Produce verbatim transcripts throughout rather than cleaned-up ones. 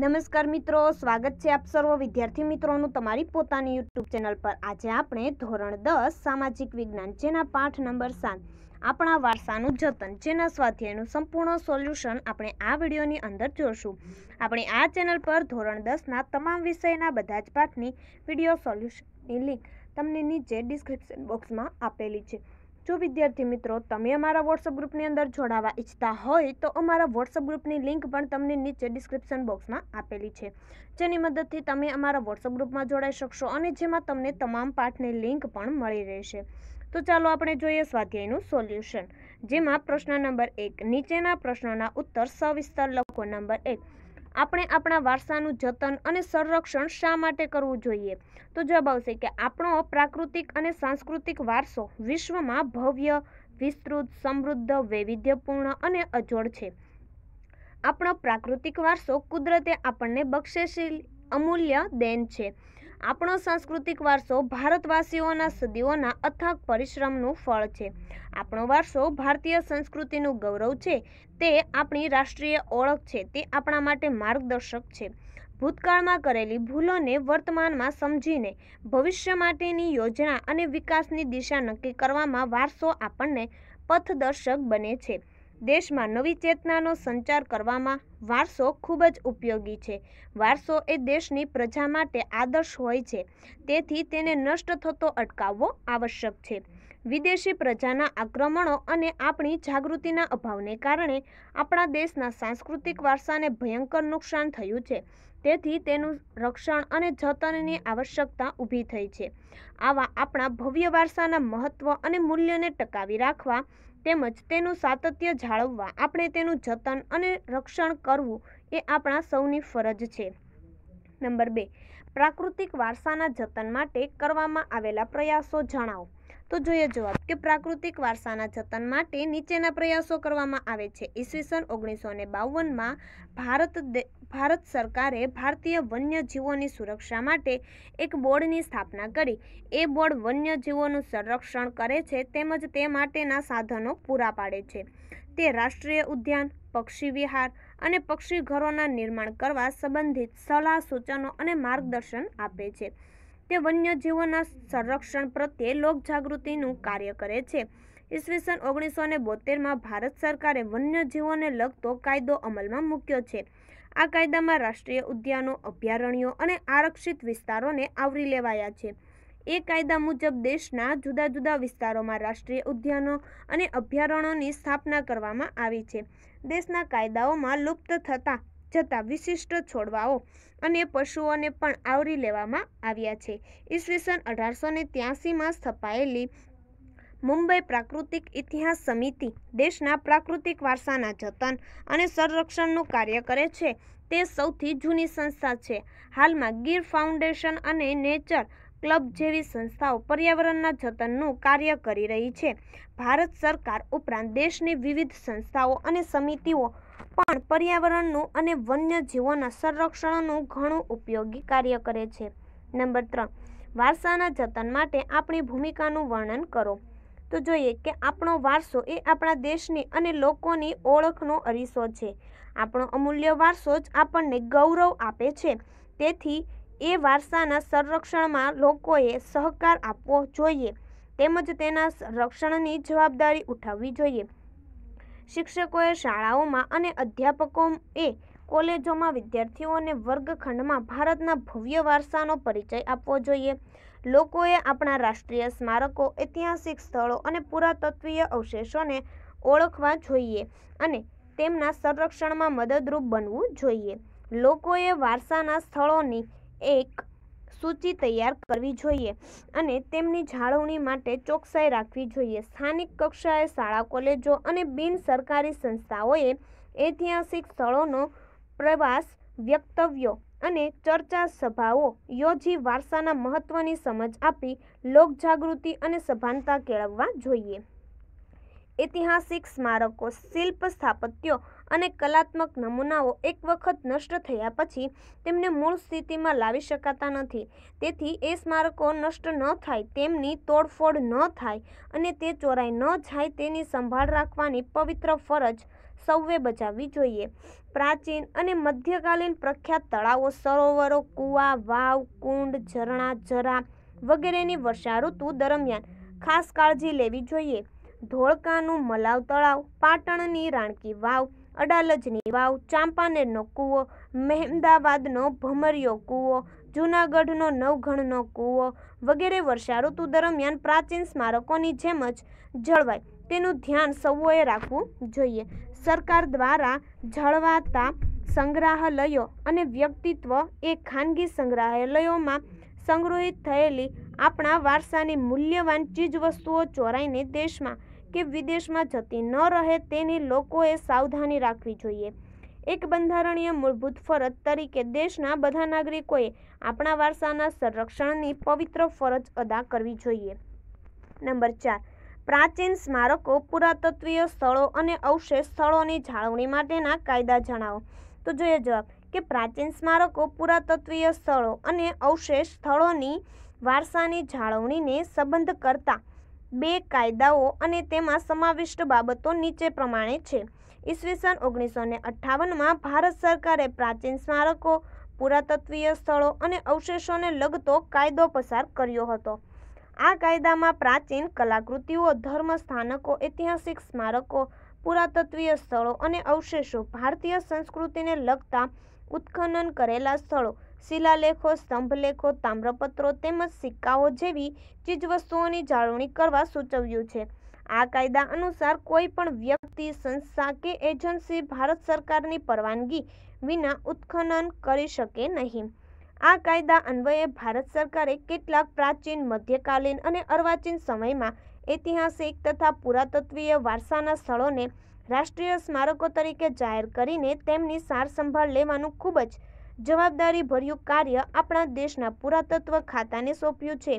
नमस्कार मित्रों, स्वागत है आप सर्व विद्यार्थी मित्रों तमारी पोतानी यूट्यूब चेनल पर। आज आपणे धोरण दस सामाजिक विज्ञान जेना पाठ नंबर सात आपणा वारसानुं जतन जेना स्वाध्यायनुं संपूर्ण सोल्यूशन आपणे आ विडियोनी अंदर जोशुं। आपणे आ चेनल पर धोरण दस ना तमाम विषयना बधा ज पाठनी विडियो सोल्यूशननी लिंक तमने नीचे डिस्क्रिप्शन बॉक्स में आपेली छे। जो विद्यार्थी मित्रों तमे अमारा व्हाट्सअप ग्रुप ने अंदर जोड़वा इच्छता होय तो अमारा व्हाट्सअप ग्रुप की लिंक पण तमने नीचे डिस्क्रिप्शन बॉक्स में आपेली छे, जेनी मददथी तमे अमारा व्हाट्सअप ग्रुप में जोड़ाई शकशो अने जेमां तमने तमाम पाठनी लिंक पण मळी रहेशे। तो चालो आपणे जोईए स्वाध्यायनुं सोल्यूशन, जेमां प्रश्न नंबर एक नीचेना प्रश्नोना उत्तर सविस्तर लखो। नंबर एक, આપણે આપણા વારસાનું જતન અને સંરક્ષણ શા માટે કરવું જોઈએ? તો જવાબ આવશે કે આપણો પ્રાકૃતિક અને સાંસ્કૃતિક વારસો વિશ્વમાં ભવ્ય, વિસ્તૃત, સમૃદ્ધ, વૈવિધ્યપૂર્ણ અને અજોડ છે। આપણો પ્રાકૃતિક વારસો કુદરતે આપણને બક્ષેલી અમૂલ્ય દેન છે। આપણો સાંસ્કૃતિક વારસો ભારતવાસીઓના સદીઓના અથાગ પરિશ્રમનું ફળ છે। આપણો વારસો ભારતીય સંસ્કૃતિનું ગૌરવ છે, તે આપણી રાષ્ટ્રીય ઓળખ છે, તે આપણા માટે માર્ગદર્શક છે। ભૂતકાળમાં કરેલી ભૂલોને વર્તમાનમાં સમજીને ભવિષ્ય માટેની યોજના અને વિકાસની દિશા નક્કી કરવામાં વારસો આપણને પથદર્શક બને છે। देश में नवी चेतना संचार करवामां वारसो खूब ज उपयोगी है। वारसो ए देश की प्रजा माटे आदर्श होय छे, तेथी तेने नष्ट थतो अटकाववो आवश्यक है। विदेशी प्रजाना आक्रमणों अने आपणी जागृतिना अभावने कारणे आपणा देशना सांस्कृतिक वारसाने भयंकर नुकसान थयुं छे, तेथी तेनुं रक्षण अने जतननी आवश्यकता ऊभी थई छे। आवा आपणा भव्य वारसाना महत्व अने मूल्यने टकावी राखवा તેમજ તેનું સાતત્ય જાળવવા આપણે તેનું જતન અને રક્ષણ કરવું એ આપણા સૌની ફરજ છે। નંબર બે, પ્રાકૃતિક વારસાના જતન માટે કરવામાં આવેલા પ્રયાસો જણાવો। તો જોઈએ જવાબ કે પ્રાકૃતિક વારસાના જતન માટે નીચેના પ્રયાસો કરવામાં આવે છે। ઈસવીસન ઓગણીસો ને બાવનમાં ભારત ભારત સરકારે ભારતીય વન્યજીવોની સુરક્ષા માટે એક બોર્ડની સ્થાપના કરી। એ બોર્ડ વન્યજીવોનું સંરક્ષણ કરે છે તેમજ તે માટેના સાધનો પૂરા પાડે છે। તે રાષ્ટ્રીય ઉદ્યાન, પક્ષી વિહાર અને પક્ષી ઘરોના નિર્માણ કરવા સંબંધિત સલાહ, સૂચનો અને માર્ગદર્શન આપે છે। તે વન્યજીવોના સંરક્ષણ પ્રત્યે લોકજાગૃતિનું કાર્ય કરે છે। ઈસવીસન ઓગણીસો ને બોતેરમાં ભારત સરકારે વન્યજીવોને લગતો કાયદો અમલમાં મૂક્યો છે। આ કાયદામાં રાષ્ટ્રીય ઉદ્યાનો, અભયારણ્યો અને આરક્ષિત વિસ્તારોને આવરી લેવાયા છે। એ કાયદા મુજબ દેશના જુદા જુદા વિસ્તારોમાં રાષ્ટ્રીય ઉદ્યાનો અને અભયારણ્યોની સ્થાપના કરવામાં આવી છે। દેશના કાયદાઓમાં લુપ્ત થતા જતા વિશિષ્ટ છોડવાઓ અને પશુઓને પણ આવરી લેવામાં આવ્યા છે। ઈસવીસન અઢારસો ને ત્યાસીમાં સ્થપાયેલી મુંબઈ પ્રાકૃતિક ઇતિહાસ સમિતિ દેશના પ્રાકૃતિક વારસાના જતન અને સંરક્ષણનું કાર્ય કરે છે। તે સૌથી જૂની સંસ્થા છે। હાલમાં ગીર ફાઉન્ડેશન અને નેચર ક્લબ જેવી સંસ્થાઓ પર્યાવરણના જતનનું કાર્ય કરી રહી છે। ભારત સરકાર ઉપરાંત દેશની વિવિધ સંસ્થાઓ અને સમિતિઓ પણ પર્યાવરણનું અને વન્યજીવોના સંરક્ષણનું ઘણું ઉપયોગી કાર્ય કરે છે। નંબર ત્રણ, વારસાના જતન માટે આપણી ભૂમિકાનું વર્ણન કરો। તો જોઈએ કે આપણો વારસો એ આપણા દેશની અને લોકોની ઓળખનો અરીસો છે। આપણો અમૂલ્ય વારસો જ આપણને ગૌરવ આપે છે, તેથી એ વારસાના સંરક્ષણમાં લોકોએ સહકાર આપવો જોઈએ તેમજ તેના રક્ષણની જવાબદારી ઉઠાવવી જોઈએ। શિક્ષકોએ શાળાઓમાં અને અધ્યાપકોએ કોલેજોમાં વિદ્યાર્થીઓને વર્ગખંડમાં ભારતના ભવ્ય વારસાનો પરિચય આપવો જોઈએ। લોકોએ આપણા રાષ્ટ્રીય સ્મારકો, ઐતિહાસિક સ્થળો અને પુરાતત્વીય અવશેષોને ઓળખવા જોઈએ અને તેમના સંરક્ષણમાં મદદરૂપ બનવું જોઈએ। લોકોએ વારસાના સ્થળોની एक सूची तैयार करवी जोईए अने तेमनी जाळवणी माटे चोकसाई राखवी जोईए। स्थानिक कक्षाए शाळा, कॉलेजो अने बिन सरकारी संस्थाओए ऐतिहासिक स्थळोनो प्रवास, वक्तव्यो अने चर्चा सभाओ योजी वारसाना महत्वनी समझ आपी लोकजागृति अने सभानता केळववा जोईए। ऐतिहासिक स्मारकों, शिल्प स्थापत्यों अने कलात्मक नमूनाओं एक वखत नष्ट थया पछी तेमने मूल स्थिति में लावी शकाता नथी, तेथी ए स्मारकों नष्ट न थाय, तेमनी तोड़फोड़ न थाय अने ते चोराई न जाय तेनी संभाळ राखवानी पवित्र फरज સૌએ બચાવવી જોઈએ। પ્રાચીન અને મધ્યકાલીન પ્રખ્યાત તળાવો, સરોવરો, કૂવા, વાવ, કુંડ, ઝરણા, ઝરા વગેરેની વર્ષાઋતુ દરમિયાન ખાસ કાળજી લેવી જોઈએ। ધોળકાનું મલાવ તળાવ, પાટણની રાણકી વાવ, અડાલજની વાવ, ચાંપાનેરનો કૂવો, મહેમદાવાદનો ભમરિયો કૂવો, જૂનાગઢનો નવઘણનો કૂવો વગેરે વર્ષાઋતુ દરમિયાન પ્રાચીન સ્મારકોની જેમ જ જળવાય તેનું ધ્યાન સૌએ રાખવું જોઈએ। સરકાર દ્વારા જાળવાતા સંગ્રહાલયો અને વ્યક્તિત્વ એ ખાનગી સંગ્રહાલયોમાં સંગ્રહિત થયેલી આપણા વારસાની મૂલ્યવાન ચીજવસ્તુઓ ચોરાઈને દેશમાં કે વિદેશમાં જતી ન રહે તેની લોકોએ સાવધાની રાખવી જોઈએ। एक बंधारणीय मूलभूत फरज तरीके देशना बधा नागरिकोए आपणा वारसाना संरक्षणनी पवित्र फरज अदा करवी जोईए। नंबर चार, प्राचीन स्मारकों, पुरातत्वीय स्थलों और अवशेष स्थलों की जाळवणी माटेना कायदा जणावो। तो जोईए जवाब कि प्राचीन स्मारकों, पुरातत्वीय स्थलों और अवशेष स्थलों की वारसानी जाळवणीने संबंध करता बे कायदाओ अने तेमां समाविष्ट बाबतो नीचे प्रमाणे छे। ईस्वीसन ओगनीस सौ अठावन में भारत सरकारे प्राचीन स्मारकों, पुरातत्वीय स्थलों और अवशेषों ने लगतो कायदो पसार कर्यो हतो। आ कायदा में प्राचीन कलाकृतिओ, धर्म स्थानकों, ऐतिहासिक स्मारकों, पुरातत्वीय स्थलों और अवशेषों, भारतीय संस्कृति ने लगता उत्खनन करेला स्थलों, शिलालेखों, स्तंभलेखों, ताम्रपत्रों तेमज सिक्काओं जेवी चीजवस्तुओनी जाळवणी करवा सूचव्युं छे। आ कायदा अनुसार कोईपण व्यक्ति, संस्था के एजेंसी भारत सरकारनी परवानगी विना उत्खनन करी शके नहीं। आ कायदा अन्वये भारत सरकारे केटलाक प्राचीन, मध्यकालीन अने अर्वाचीन समय में ऐतिहासिक तथा पुरातत्वीय वारसाना स्थळोने राष्ट्रीय स्मारको तरीके जाहेर करीने तेमनी सारसंभाळ लेवानुं खूब ज जवाबदारीभर्युं कार्य आपणा देशना पुरातत्व खाताने सौंप्युं छे।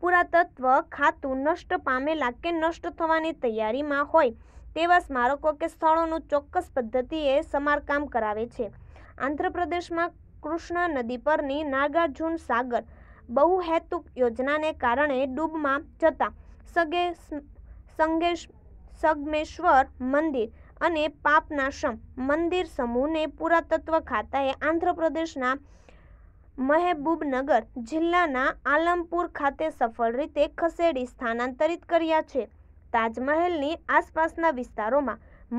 पुरातत्व खातु नष्ट पामेला के नष्ट थवानी तैयारी में होय तेवा स्मारकों के स्थलों चोक्कस पद्धतिए समारकाम करावे छे। आंध्र प्रदेश में कृष्णा नदी परनी नागार्जुन सागर बहुहेतुक योजना ने कारण डूब में जता सगे संगेश सगमेश्वर मंदिर अने पापनाशम मंदिर समूह ने पुरातत्व खाताए आंध्र प्रदेशना महेबूबनगर जिल्लाना आलमपुर खाते सफल रीते खसेड़ी स्थानांतरित कर्या छे। ताजमहलनी आसपासना विस्तारोमां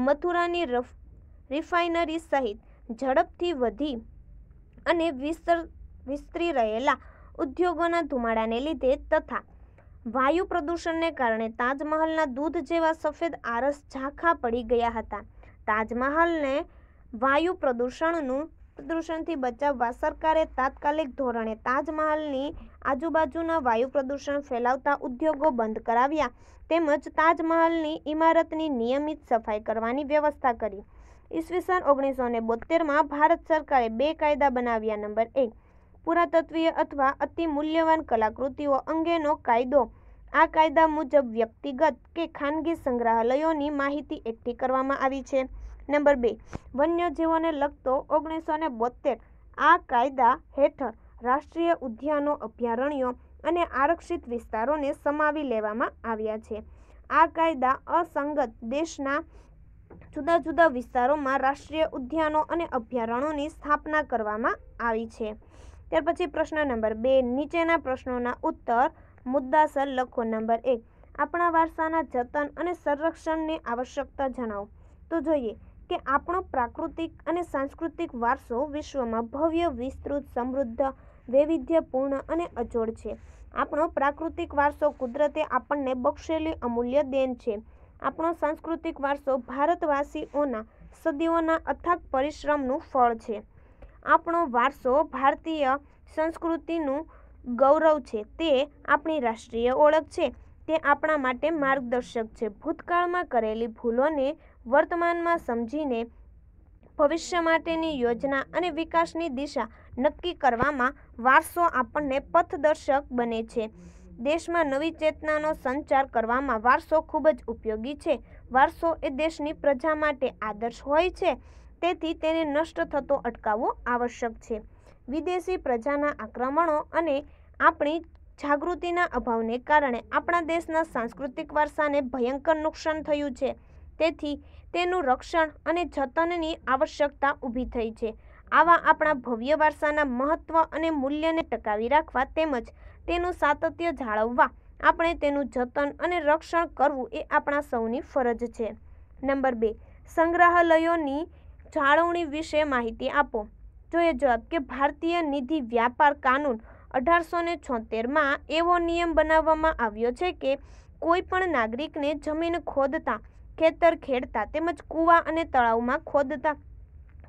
मथुरानी रफ रिफाइनरी सहित झड़पथी वधी अने विस्तर विस्तरी रहेला उद्योगोना धुमाड़ाने लीधे तथा वायु प्रदूषणने कारणे ताजमहलना दूध जेवा सफेद आरस झांखा पड़ी गया हता। ताजमहलने वायु प्रदूषणनु प्रदूषणथी बचाववा सरकारे तात्कालिक धोरणे ताजमहलनी आजूबाजूना वायु प्रदूषण फैलावता उद्योगो बंध कराव्या તેમજ તાજમહલની ઇમારતની નિયમિત સફાઈ કરવાની વ્યવસ્થા કરી। ઈસવીસન ઓગણીસો ને બોતેરમાં ભારત સરકારે બે કાયદા બનાવ્યા। નંબર એક, પુરાતત્વીય અથવા અતિ મૂલ્યવાન કલાકૃતિઓ અંગેનો કાયદો। આ કાયદા મુજબ વ્યક્તિગત કે ખાનગી સંગ્રહાલયોની માહિતી એકઠી કરવામાં આવી છે। नंबर बे, वन्यजीवों ने लगतो ओगनीस सौ ने बोतेर आ कायदा हेठळ राष्ट्रीय उद्यानों, अभयारण्यों अने आरक्षित विस्तारों ने समावी लेवामां आव्या छे। आ कायदा असंगत देशना जुदा जुदा विस्तारों में राष्ट्रीय उद्यानों अने अभयारण्योंनी स्थापना करवामां आवी छे। त्यार पछी प्रश्न नंबर बे, नीचेना प्रश्नोना उत्तर मुद्दासर लखो। नंबर एक, आपणा वारसाना जतन अने संरक्षणनी आवश्यकता जणावो। तो जोईए કે આપણો પ્રાકૃતિક અને સાંસ્કૃતિક વારસો વિશ્વમાં ભવ્ય, વિસ્તૃત, સમૃદ્ધ, વૈવિધ્યપૂર્ણ અને અજોડ છે। આપણો પ્રાકૃતિક વારસો કુદરતે આપણને બક્ષેલી અમૂલ્ય દેન છે। આપણો સાંસ્કૃતિક વારસો ભારતવાસીઓના સદીઓના અથાગ પરિશ્રમનું ફળ છે। આપણો વારસો ભારતીય સંસ્કૃતિનું ગૌરવ છે। તે આપણી રાષ્ટ્રીય ઓળખ છે। તે આપણા માટે માર્ગદર્શક છે। ભૂતકાળમાં કરેલી ભૂલોને वर्तमान में समझीने भविष्य माटेनी योजना अने विकासनी दिशा नक्की करवामां वारसो आपणने पथदर्शक बने छे। देश में नवी चेतनानो संचार करवामां वारसो खूब ज उपयोगी छे। वारसो ए देशनी प्रजा माटे आदर्श होय छे, तेथी तेने नष्ट थतो अटकाववो आवश्यक छे। विदेशी प्रजाना आक्रमणों अने आपणी जागृतिना अभावने कारणे आपणा देशना सांस्कृतिक वारसाने भयंकर नुकसान थयुं छे। तेथी तेनु रक्षण अने जतननी आवश्यकता ऊभी थई छे। आवा आपणा भव्य वारसाना महत्व अने मूल्यने टकावी राखवा तेमज तेनु सातत्य जाळववा आपणे तेनु जतन अने रक्षण करवुं ए आपणा सौनी फरज छे। नंबर बे, संग्रहालयोनी जाळवणी विषे माहिती आपो। जोए जवाब के भारतीय निधि व्यापार कानून अठार सौ छोतेर में एवो नियम बनाववामां आव्यो छे के कोईपण नागरिक ने जमीन खोदता, खेतर खेड़ता, तेमज कूवा अने तळाव में खोदता,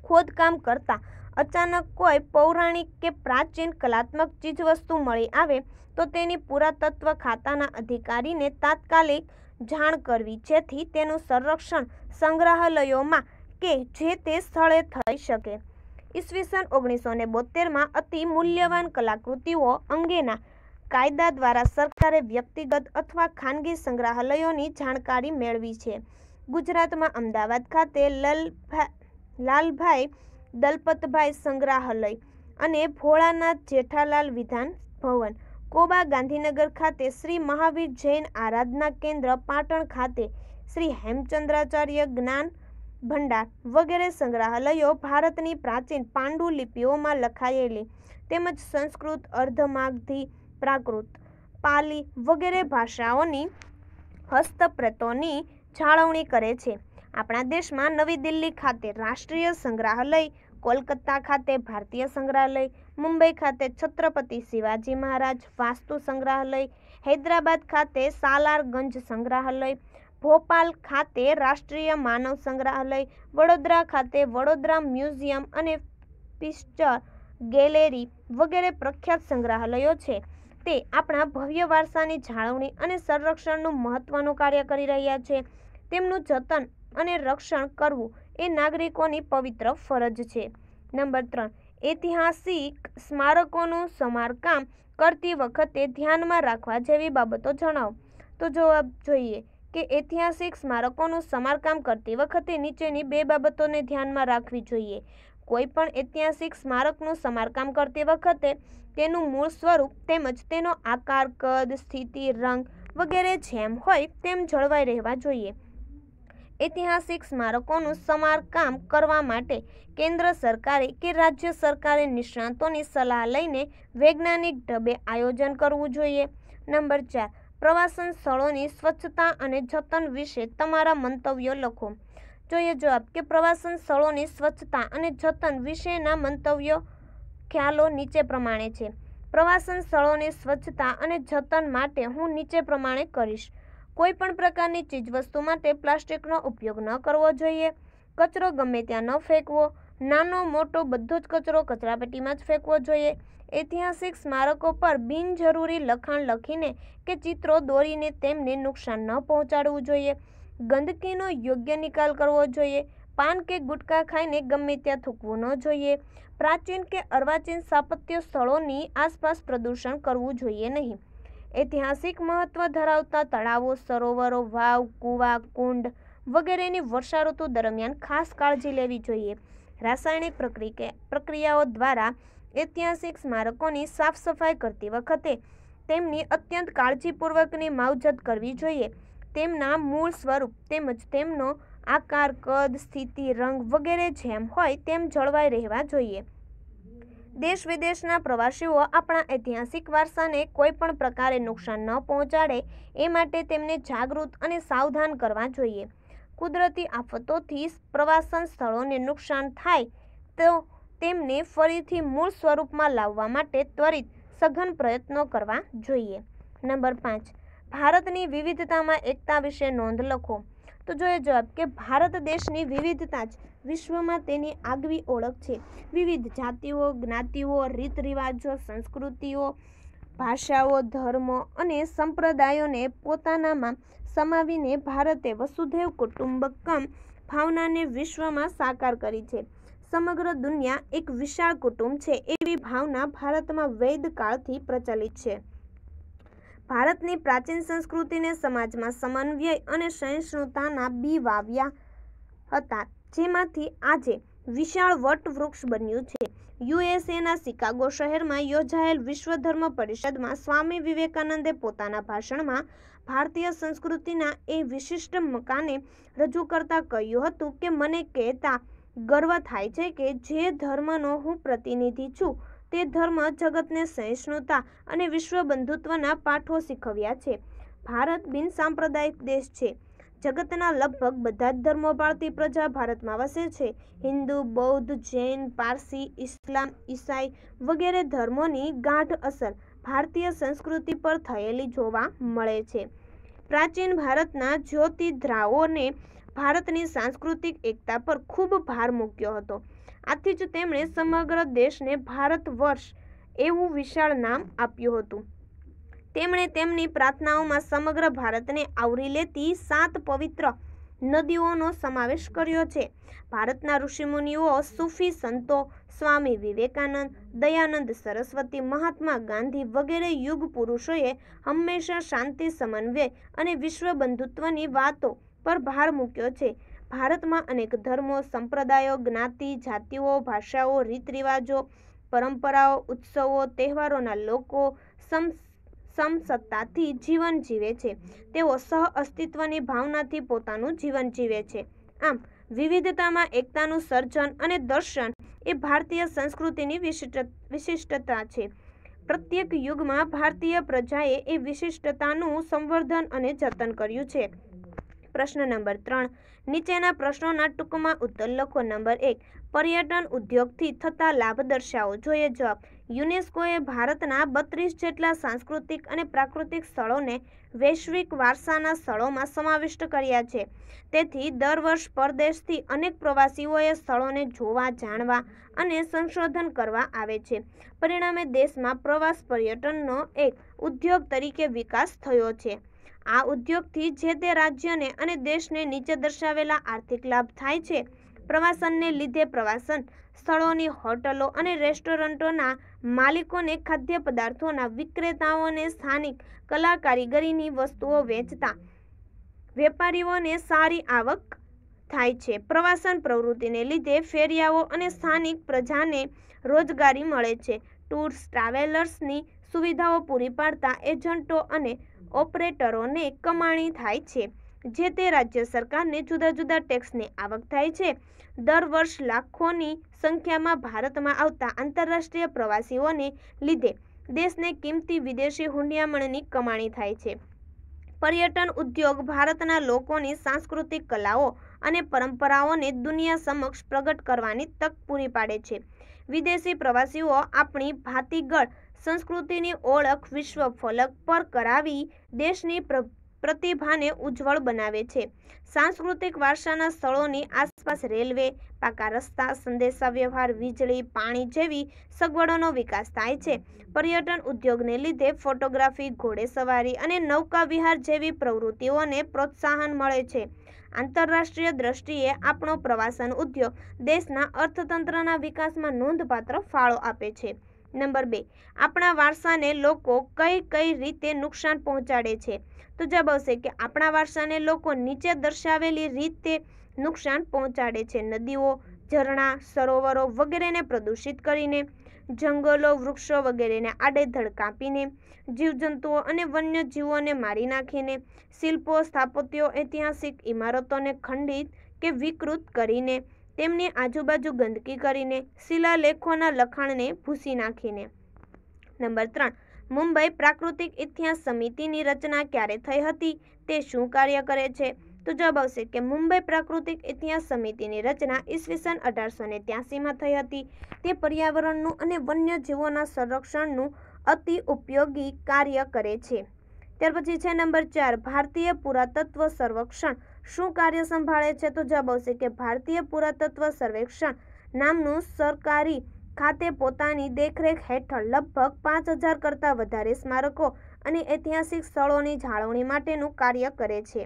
खोदकाम करता अचानक कोई पौराणिक के प्राचीन कलात्मक चीजवस्तु मळी आवे तो तेनी पुरातत्व खाताना अधिकारी ने तात्कालिक जाण करवी, जेथी तेनु संरक्षण संग्रहालयोमां के जे ते स्थळे थई शके। ईस्वीसन ओगनीस सौ बोतेर में अति मूल्यवान कलाकृतिओ अंगेना कायदा द्वारा सरकारे व्यक्तिगत अथवा खानगी संग्रहालयोनी जाणकारी मेळवी छे। गुजरात में अमदावाद खाते ललभा लालभाई दलपतभाई संग्रहालय अने भोळानाथ जेठालाल विधान भवन, कोबा गांधीनगर खाते श्री महावीर जैन आराधना केंद्र, पाटण खाते श्री हेमचंद्राचार्य ज्ञान भंडार वगैरह संग्रहालयों भारतनी प्राचीन पांडुलिपिओं में लखायेली तेमज संस्कृत, अर्धमागधी, प्राकृत, पाली वगैरह भाषाओनी हस्तप्रतोनी जाळवणी करे छे। अपना देश में नवी दिल्ली खाते राष्ट्रीय संग्रहालय, कोलकाता खाते भारतीय संग्रहालय, मुंबई खाते छत्रपति शिवाजी महाराज वास्तु संग्रहालय, हैदराबाद खाते सालारगंज संग्रहालय, भोपाल खाते राष्ट्रीय मानव संग्रहालय, वडोदरा खाते वडोदरा म्यूजियम अने पिक्चर गैलेरी वगैरह प्रख्यात संग्रहालयों छे। ते अपना भव्य वारसानी जाळवणी अने संरक्षणनुं महत्वनुं कार्य करी रह्या छे। तेमनुं जतन अने रक्षण करवुं ए नागरिकोनी पवित्र फरज छे। नंबर त्रण, ऐतिहासिक स्मारकोनुं समारकाम करती वखते ध्यानमां राखवा जेवी बाबतो जणावो। तो जवाब जोईए के ऐतिहासिक स्मारकोनुं समारकाम करती वखते नीचेनी बे बाबतोने ध्यानमां राखवी जोईए। कोईपण ऐतिहासिक स्मारकनुं समारकाम करती वखते तेनुं मूळ स्वरूप તેમજ તેનો આકાર, કદ, સ્થિતિ, રંગ વગેરે જેમ હોય તેમ જળવાઈ રહેવા જોઈએ। ऐतिहासिक स्मारकोनुं समारकाम करवा माटे केंद्र सरकारे के राज्य सरकारे निष्णातोनी सलाह लईने वैज्ञानिक ढबे आयोजन करवुं जोईए। नंबर चार, प्रवासन स्थळोनी स्वच्छता अने जतन विषे तमारा मंतव्यो लखो। जोईए जवाब के प्रवासन स्थळोनी स्वच्छता अने जतन विषेना मंतव्यो ख्यालो नीचे प्रमाणे छे। प्रवासन स्थळोनी स्वच्छता अने जतन माटे हूँ नीचे प्रमाणे करीश। कोईपण प्रकारनी चीजवस्तु माटे प्लास्टिकनो उपयोग न करवो जोईए। कचरो गमे त्यां न फेंकवो। नानो मोटो बधो ज कचरो कचरापेटीमां ज फेंकवो जोईए। ऐतिहासिक स्मारको पर बिनजरूरी लखाण लखीने के चित्रो दोरीने तेमने नुकसान न पहोंचाडवुं जोईए। गंदकीनो योग्य निकाल करवो जोईए। पान के गुटका खाईने गमे त्यां थूंकवुं न जोईए। प्राचीन के अर्वाचीन स्थापत्य स्थळोनी आसपास प्रदूषण करवुं जोईए नहीं। ऐतिहासिक महत्व धरावता तळावो, सरोवरो, वाव, कूवा, कुंड वगैरेनी वर्षाऋतु दरमियान खास काळजी लेवी जोईए। रासायणिक प्रक्रिया प्रक्रियाओ द्वारा ऐतिहासिक स्मारकोनी साफ सफाई करती वखते तेमनी अत्यंत काळजीपूर्वकनी मावजत करवी जोईए। तेमना मूळ स्वरूप તેમજ તેમનો આકાર, કદ, સ્થિતિ, રંગ વગેરે જેમ હોય તેમ જળવાઈ રહેવા જોઈએ। देश विदेशना प्रवासीओ अपना ऐतिहासिक वारसाने कोईपण प्रकारे नुकसान न पहोंचाडे ए माटे तेमने जागृत अने सावधान करवा जोईए। कुदरती आफतोथी प्रवासन स्थळोने नुकसान थाय तो तेमने फरीथी मूळ स्वरूपमां लाववा माटे त्वरित सघन प्रयत्नो करवा जोईए। नंबर पांच, भारतनी विविधतामां एकता विषे नोंध लखो। तो जोईए जवाब के भारत देशनी विविधता ज विश्वमां तेनी आगवी ओळख छे। विविध जातिओ, ज्ञातिओ, रीत रिवाजो, संस्कृतिओ, भाषाओ, धर्मो अने संप्रदायोने पोतानामां समावीने भारते वसुधैव कुटुंबकम भावनाने विश्वमां साकार करी छे। समग्र दुनिया एक विशाळ कुटुंब छे एवी भावना भारतमां वेदकाळथी प्रचलित छे। भारतनी प्राचीन संस्कृतिने समाजमां समन्वय अने सहिष्णुताना बी वाव्या हता, जेमांथी आजे વિશાળ વટવૃક્ષ બન્યું છે। યુએસએના શિકાગો શહેરમાં યોજાયેલ વિશ્વ ધર્મ પરિષદમાં સ્વામી વિવેકાનંદે પોતાના ભાષણમાં ભારતીય સંસ્કૃતિના એ વિશિષ્ટ મકાને રજૂ કરતા કહ્યું હતું કે મને કહેતા ગર્વ થાય છે કે જે ધર્મનો હું પ્રતિનિધિ છું તે ધર્મ જગતને સહિષ્ણુતા અને વિશ્વ બંધુત્વના પાઠો શીખવ્યા છે। ભારત બિન સાંપ્રદાયિક દેશ છે। जगतना लगभग बधा ज धर्मों पाळती प्रजा भारत में वसे छे। हिंदू, बौद्ध, जैन, पारसी, इस्लाम, ईसाई वगैरह धर्मों की गाढ़ असर भारतीय संस्कृति पर थयेली जोवा मळे छे। प्राचीन भारतना ज्योतिद्राओने भारतनी सांस्कृतिक एकता पर खूब भार मूक्यो हतो। आथी ज तेमणे समग्र देशने भारतवर्ष एवं विशाल नाम आप्युं हतुं। तेमणे तेमनी प्रार्थनाओमां समग्र भारतने आवरी लेती सात पवित्र नदीओनो समावेश कर्यो छे। भारतना ऋषिमुनिओ, सूफी संतो, स्वामी विवेकानंद, दयानंद सरस्वती, महात्मा गांधी वगैरे युग पुरुषोए हमेशा शांति, समन्वय अने विश्व बंधुत्वनी वातो पर भार मूक्यो छे। भारत में अनेक धर्मों, संप्रदायों, ज्ञाति, जातिओ, भाषाओं, रीत रिवाजों, परंपराओं, उत्सवों, तहेवारोना लोको सम समसत्ताथी जीवन जीवे छे। तेओ सह अस्तित्वनी भावनाथी पोतानुं जीवन जीवे छे। आम विविधतामां एकतानुं सर्जन अने दर्शन ए भारतीय संस्कृतिनी विशिष्ट विशिष्टता छे। प्रत्येक युगमां भारतीय प्रजाए ए विशिष्टतानुं संवर्धन अने जतन कर्युं छे। प्रश्न नंबर त्रण नीचेना प्रश्नोना टूंकमां उत्तर लखो। नंबर एक पर्यटन उद्योगथी थता लाभ दर्शावो। जोईए जवाब યુનેસ્કોએ ભારતના બત્રીસ જેટલા સાંસ્કૃતિક અને પ્રાકૃતિક સ્થળોને વૈશ્વિક વારસાના સ્થળોમાં સમાવિષ્ટ કર્યા છે। તેથી દર વર્ષ પરદેશથી અનેક પ્રવાસીઓએ સ્થળોને જોવા, જાણવા અને સંશોધન કરવા આવે છે। પરિણામે દેશમાં પ્રવાસ પર્યટનનો એક ઉદ્યોગ તરીકે વિકાસ થયો છે। આ ઉદ્યોગથી જે તે રાજ્યને અને દેશને નીચે દર્શાવેલા આર્થિક લાભ થાય છે। प्रवासन ने लीधे प्रवासन स्थलों की होटलों और रेस्टोरंटों मालिकों ने खाद्य पदार्थों विक्रेताओं ने स्थानिक कला कारीगरी की वस्तुओं वेचता व्यापारीओं ने सारी आवक थाय छे। प्रवासन प्रवृत्ति ने लीधे फेरियाओं और स्थानिक प्रजा ने रोजगारी मळे छे। टूर्स ट्रावेलर्स की सुविधाओं पूरी पाड़ता एजेंटों और ऑपरेटरों ने कमाणी थाय छे। जे ते राज्य सरकार ने जुदा जुदा टैक्स ने आवक थाय छे। दर वर्ष लाखों की संख्या में भारत में आता आंतरराष्ट्रीय प्रवासीओं ने लीधे देश ने किमती विदेशी हुंडियामणनी कमाणी थाय छे। पर्यटन उद्योग भारतना लोकोनी सांस्कृतिक कलाओं अने परंपराओं ने दुनिया समक्ष प्रगट करवानी तक पूरी पाड़े छे। विदेशी प्रवासीओ अपनी भातीगळ संस्कृतिनी ओळख विश्व फलक पर करावी देशनी प्र प्रतिभा ने उज्ज्वल बनावे छे। सांस्कृतिक वारसाना स्थलोनी आसपास रेलवे, पाका रस्ता, संदेशा व्यवहार, वीजळी, पाणी जेवी सगवड़ोनो विकास थाय छे। पर्यटन उद्योग ने लीधे फोटोग्राफी, घोड़ेसवारी अने नौका विहार जेवी प्रवृत्तिओने प्रोत्साहन मळे छे। आंतरराष्ट्रीय दृष्टिए आपणो प्रवासन उद्योग देशना अर्थतंत्रना विकासमां नोंधपात्र फाळो आपे छे। नंबर बे अपना वारसा ने लोको कई कई रीते नुकसान पहुंचाड़े छे। तो जवाब आवशे के अपना वारसा ने लोको नीचे दर्शावेली रीते नुकसान पहुंचाड़े छे। नदीओ, झरणा, सरोवरो वगैरह ने प्रदूषित करीने, जंगलों, वृक्षों वगैरह ने आडेधड़ कापीने, जीवजंतुओं अने वन्य जीवों ने मारी नाखीने, शिल्पो, स्थापत्यो, ऐतिहासिक इमारतों ने खंडित के विकृत करीने, तेमनी आजूबाजू गंदगी करीने, शिलालेखोना लखाणने भूसी नाखीने। नंबर त्रण मुंबई प्राकृतिक इतिहास समितिनी रचना क्यारे थई हती, ते शुं कार्य करे छे? तो जवाब आवशे के मुंबई प्राकृतिक इतिहास समितिनी रचना ईस्वीसन अठार सौ ने त्यासी में थई हती। ते पर्यावरणनुं अने वन्य जीवोना संरक्षणनुं अति उपयोगी कार्य करे छे। त्यार पछी छे नंबर चार भारतीय पुरातत्व सर्वेक्षण शुं कार्य संभाळे छे? तो जवाब आवशे के भारतीय पुरातत्व सर्वेक्षण नामनुं सरकारी खाते पोतानी देखरेख हेठळ लगभग पांच हज़ार करता वधारे स्मारकों अने ऐतिहासिक स्थलों की जाळवणी माटेनुं कार्य करे छे।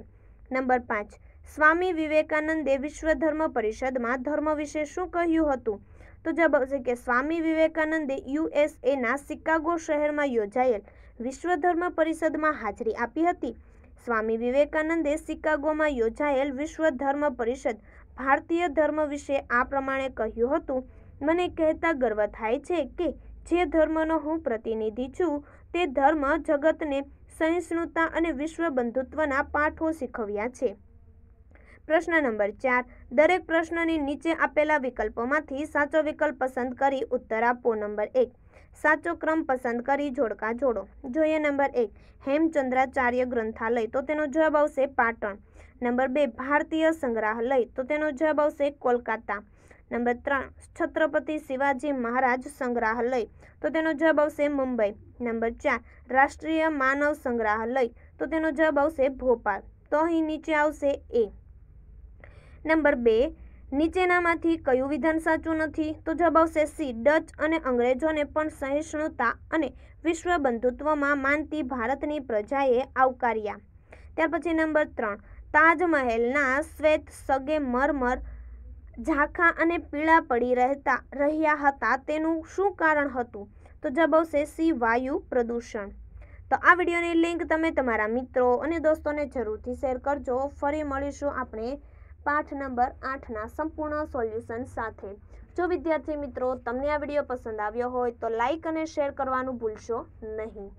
नंबर पांच स्वामी विवेकानंदे विश्व धर्म परिषद में धर्म विषे शुं कह्युं हतुं? तो जवाब आवशे के स्वामी विवेकानंदे यूएसए ना शिकागो शहर में योजायेल विश्व धर्म परिषद में हाजरी आपी हती। स्वामी विवेकानंदे शिकागो में योजायेल विश्व धर्म परिषद ભારતીય ધર્મ વિશે આ પ્રમાણે કહ્યું હતું, મને કહેતા ગર્વ થાય છે કે જે ધર્મનો હું પ્રતિનિધિ છું તે ધર્મ જગતને સહિષ્ણુતા અને વિશ્વ બંધુત્વના પાઠો શીખવ્યા છે। પ્રશ્ન નંબર ચાર, દરેક પ્રશ્નની નીચે આપેલા વિકલ્પોમાંથી સાચો વિકલ્પ પસંદ કરી ઉત્તર આપો। નંબર એક, સાચો ક્રમ પસંદ કરી જોડકા જોડો। જોઈએ નંબર એક, હેમચંદ્રાચાર્ય ગ્રંથાલય, તો તેનો જવાબ આવશે પાટણ। નંબર બે, ભારતીય સંગ્રહાલય, તો તેનો જવાબ આવશે કોલકાતા। નંબર ત્રણ, છત્રપતિ શિવાજી મહારાજ સંગ્રહાલય, તો તેનો જવાબ આવશે મુંબઈ। નંબર ચાર, રાષ્ટ્રીય માનવ સંગ્રહાલય, તો તેનો જવાબ આવશે ભોપાલ। તો અહીં નીચે આવશે એ। નંબર બે, નીચેનામાંથી કયું વિધાન સાચું નથી? તો જવાબ આવશે સી, ડચ અને અંગ્રેજોને પણ સહિષ્ણુતા અને વિશ્વ બંધુત્વમાં માનતી ભારતની પ્રજાએ આવકાર્યા। ત્યાર પછી નંબર ત્રણ, તાજમહેલના શ્વેત સગે મરમર ઝાંખા અને પીળા પડી રહેતા રહ્યા હતા તેનું શું કારણ હતું? તો જવાબ આવશે સી, વાયુ પ્રદૂષણ। તો આ વિડીયોની લિંક તમે તમારા મિત્રો અને દોસ્તોને જરૂરથી શેર કરજો। ફરી મળીશું આપણે पाठ नंबर आठ ना संपूर्ण सोल्यूशन साथे। जो विद्यार्थी मित्रों तमने आ वीडियो पसंद आव्यो होय तो लाइक अने शेर करवानुं भूलशो नहीं।